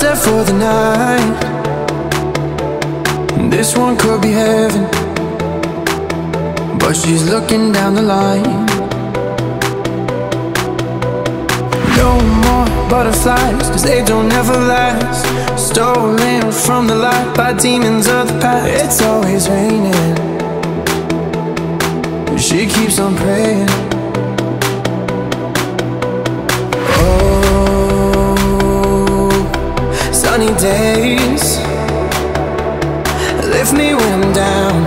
sunset for the night. This one could be heaven, but she's looking down the line. No more butterflies, cause they don't ever last. Stolen from the light by demons of the past. It's always raining, she keeps on praying. Oh, sunny days, lift me when I'm down.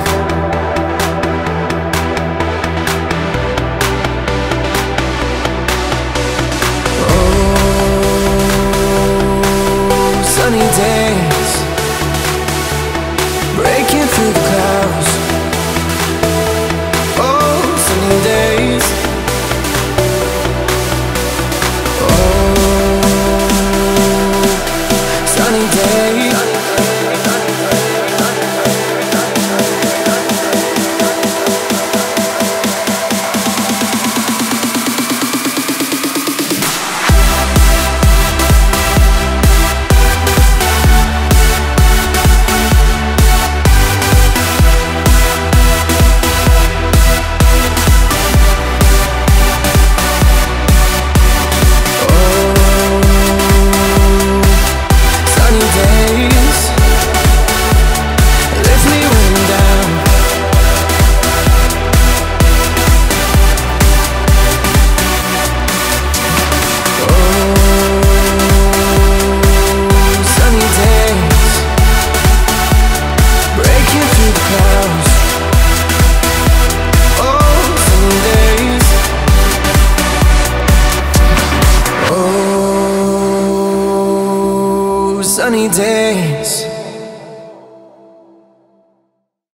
Sunny days, breaking through the clouds. Oh, sunny days. Oh, sunny days. Sunny days.